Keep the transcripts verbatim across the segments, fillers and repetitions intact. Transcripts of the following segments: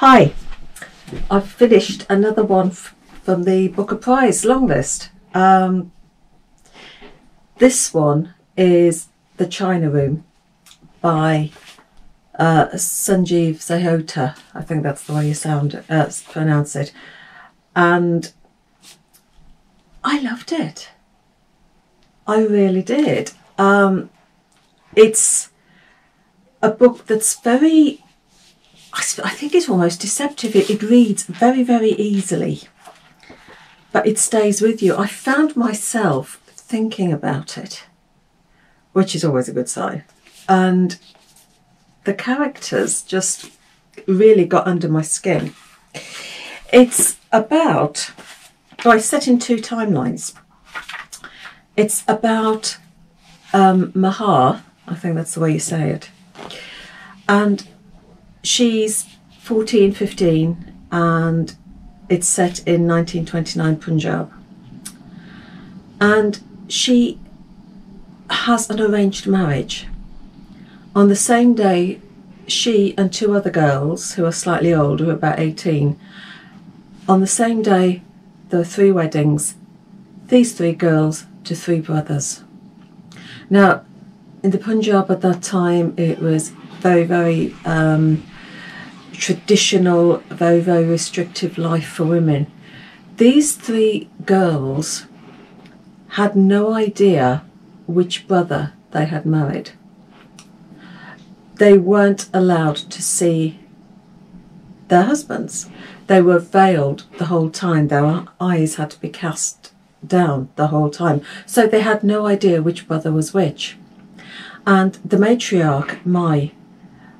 Hi, I've finished another one f from the Booker Prize long list. Um, this one is The China Room by uh, Sanjeev Sahota. I think that's the way you sound uh, pronounce it. And I loved it. I really did. Um, it's a book that's very, I think it's almost deceptive. It, it reads very, very easily, but it stays with you. I found myself thinking about it, which is always a good sign. And the characters just really got under my skin. It's about, well, it's set in two timelines. It's about um, Maha, I think that's the way you say it. And she's fourteen, fifteen, and it's set in nineteen twenty-nine Punjab. And she has an arranged marriage. On the same day, she and two other girls who are slightly older, about eighteen, on the same day, there are three weddings, these three girls to three brothers. Now, in the Punjab at that time, it was very, very um, traditional, very, very restrictive life for women. These three girls had no idea which brother they had married. They weren't allowed to see their husbands. They were veiled the whole time. Their eyes had to be cast down the whole time. So they had no idea which brother was which. And the matriarch, Mai,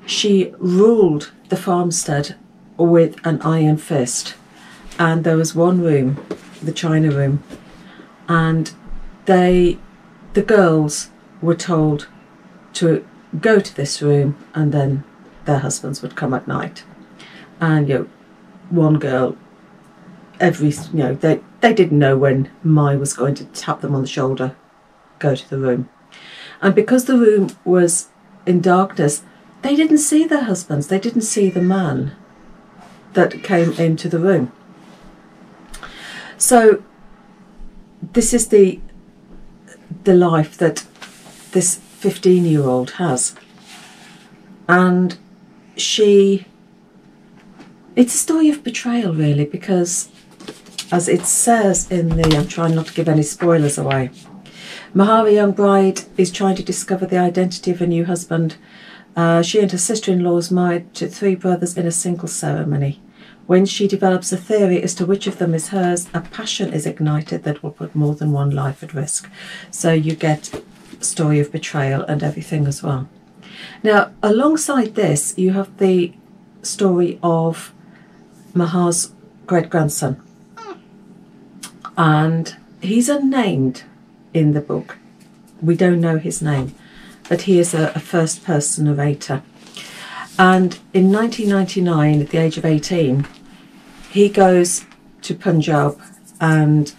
she ruled the farmstead with an iron fist. And there was one room, the China Room, and they, the girls were told to go to this room, and then their husbands would come at night. And, you know, one girl, every, you know, they, they didn't know when Mai was going to tap them on the shoulder, go to the room. And because the room was in darkness, they didn't see their husbands. They didn't see the man that came into the room. So this is the the life that this fifteen-year-old has. And she, it's a story of betrayal, really, because as it says in the, I'm trying not to give any spoilers away, Mahari, young bride, is trying to discover the identity of her new husband. Uh, she and her sister-in-law is married to three brothers in a single ceremony. When she develops a theory as to which of them is hers, a passion is ignited that will put more than one life at risk. So you get a story of betrayal and everything as well. Now, alongside this, you have the story of Maha's great-grandson. And he's unnamed in the book. We don't know his name, but he is a, a first-person narrator. And in nineteen ninety-nine, at the age of eighteen, he goes to Punjab and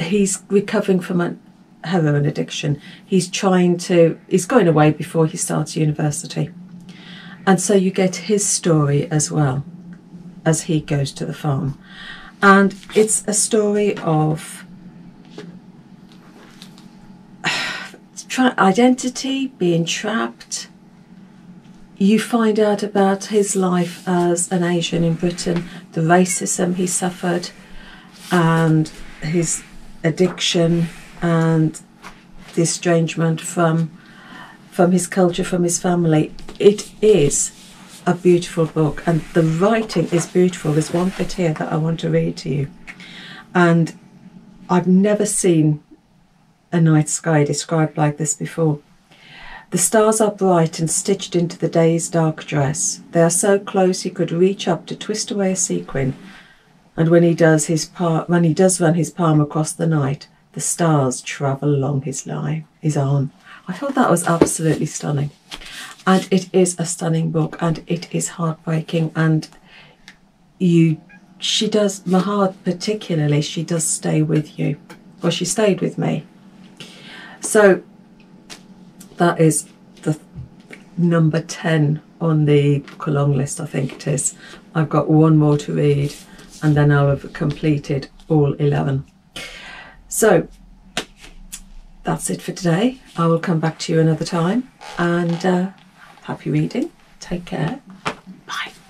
he's recovering from a heroin addiction. He's trying to, he's going away before he starts university. And so you get his story as well as he goes to the farm. And it's a story of identity, being trapped. You find out about his life as an Asian in Britain, the racism he suffered and his addiction and the estrangement from, from his culture, from his family. It is a beautiful book and the writing is beautiful. There's one bit here that I want to read to you. And I've never seen a night sky described like this before. The stars are bright and stitched into the day's dark dress. They are so close he could reach up to twist away a sequin, and when he does his par when he does run his palm across the night, the stars travel along his line, his arm. I thought that was absolutely stunning, and it is a stunning book, and it is heartbreaking. And you, she does, Maha particularly, she does stay with you. Well, she stayed with me. So that is the number ten on the book along list, I think it is. I've got one more to read and then I'll have completed all eleven. So that's it for today. I will come back to you another time, and uh, happy reading. Take care. Bye.